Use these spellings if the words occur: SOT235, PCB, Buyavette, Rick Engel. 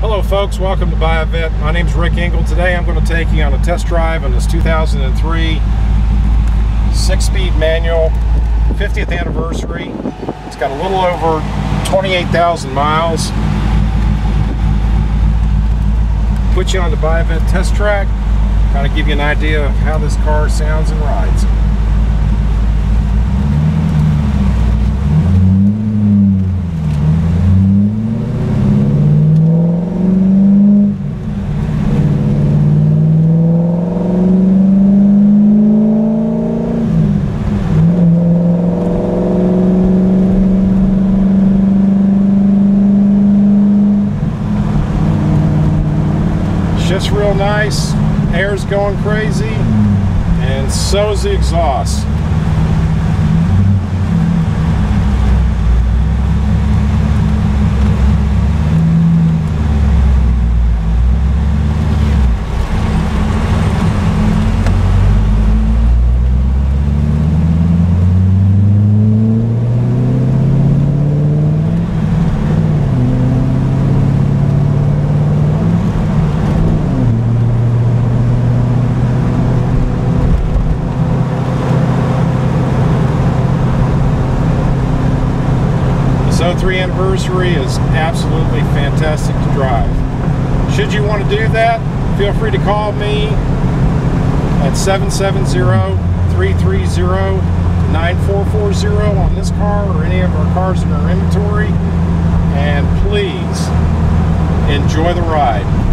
Hello folks, welcome to Buyavette. My name is Rick Engel. Today I'm going to take you on a test drive on this 2003 six-speed manual, 50th anniversary. It's got a little over 28,000 miles. Put you on the Buyavette test track, kind of give you an idea of how this car sounds and rides. Shifts real nice, air's going crazy, and so's the exhaust. The 03 anniversary is absolutely fantastic to drive. Should you want to do that, feel free to call me at 770-330-9440 on this car or any of our cars in our inventory, and please enjoy the ride.